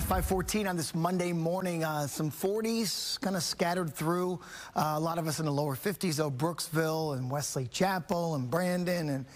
5:14 on this Monday morning. Some 40s kind of scattered through. A lot of us in the lower 50s, though. Brooksville and Wesley Chapel and Brandon and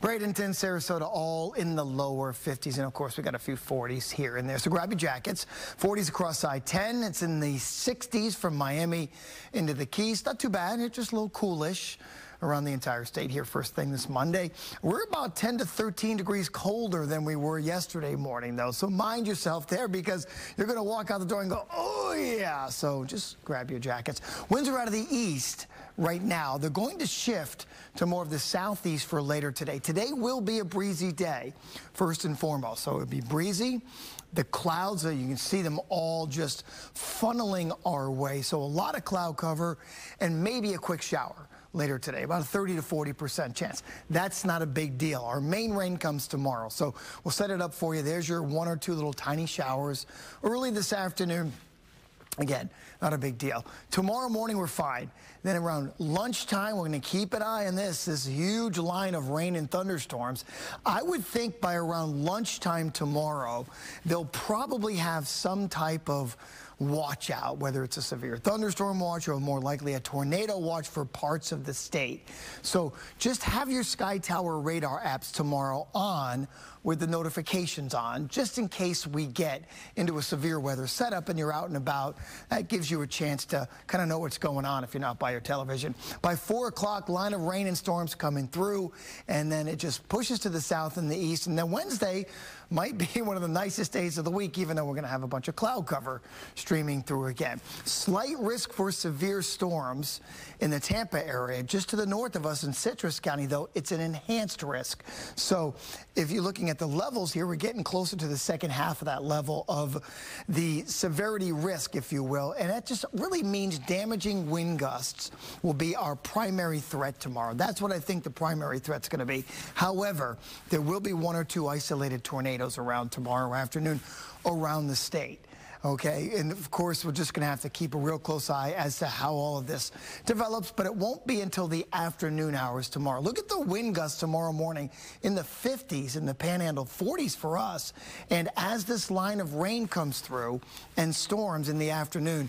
Bradenton, Sarasota, all in the lower 50s. And, of course, we got a few 40s here and there. So grab your jackets. 40s across I-10. It's in the 60s from Miami into the Keys. Not too bad. It's just a little coolish around the entire state here first thing this Monday. We're about 10 to 13 degrees colder than we were yesterday morning, though. So mind yourself there, because you're going to walk out the door and go, oh, yeah. So just grab your jackets. Winds are out of the east right now. They're going to shift to more of the southeast for later today. Today will be a breezy day, first and foremost. So it'll be breezy. The clouds, you can see them all just funneling our way. So a lot of cloud cover and maybe a quick shower later today, about a 30 to 40% chance. That's not a big deal. Our main rain comes tomorrow, so we'll set it up for you. There's your one or two little tiny showers early this afternoon. Again, not a big deal. Tomorrow morning, we're fine. Then around lunchtime, we're going to keep an eye on this huge line of rain and thunderstorms. I would think by around lunchtime tomorrow, they'll probably have some type of watch out, whether it's a severe thunderstorm watch or more likely a tornado watch for parts of the state. So just have your Sky Tower radar apps tomorrow on with the notifications on, just in case we get into a severe weather setup and you're out and about. That gives you a chance to kind of know what's going on if you're not by your television. By 4 o'clock, line of rain and storms coming through, and then it just pushes to the south and the east. And then Wednesday might be one of the nicest days of the week, even though we're going to have a bunch of cloud cover streaming through again. Slight risk for severe storms in the Tampa area. Just to the north of us in Citrus County, though, it's an enhanced risk. So if you're looking at the levels here, we're getting closer to the second half of that level of the severity risk, if you will. And that just really means damaging wind gusts will be our primary threat tomorrow. That's what I think the primary threat's going to be. However, there will be one or two isolated tornadoes around tomorrow afternoon around the state. Okay, and of course, we're just going to have to keep a real close eye as to how all of this develops, but it won't be until the afternoon hours tomorrow. Look at the wind gusts tomorrow morning in the 50s, in the Panhandle, 40s for us. And as this line of rain comes through and storms in the afternoon,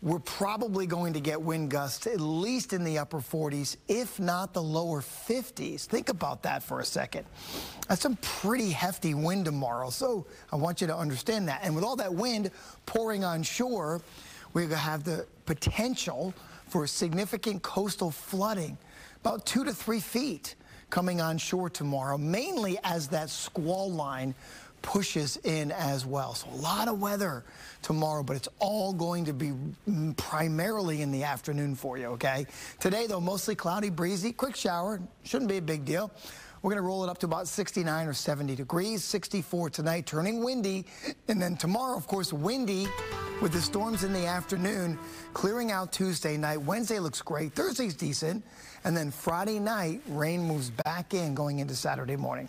we're probably going to get wind gusts at least in the upper 40s, if not the lower 50s. Think about that for a second. That's some pretty hefty wind tomorrow, so I want you to understand that. And with all that wind pouring on shore, we're going to have the potential for significant coastal flooding, about 2 to 3 feet coming on shore tomorrow, mainly as that squall line pushes in as well. So a lot of weather tomorrow, but it's all going to be primarily in the afternoon for you, okay? Today, though, mostly cloudy, breezy, quick shower. Shouldn't be a big deal. We're going to roll it up to about 69 or 70 degrees, 64 tonight, turning windy. And then tomorrow, of course, windy with the storms in the afternoon, clearing out Tuesday night. Wednesday looks great. Thursday's decent. And then Friday night, rain moves back in going into Saturday morning.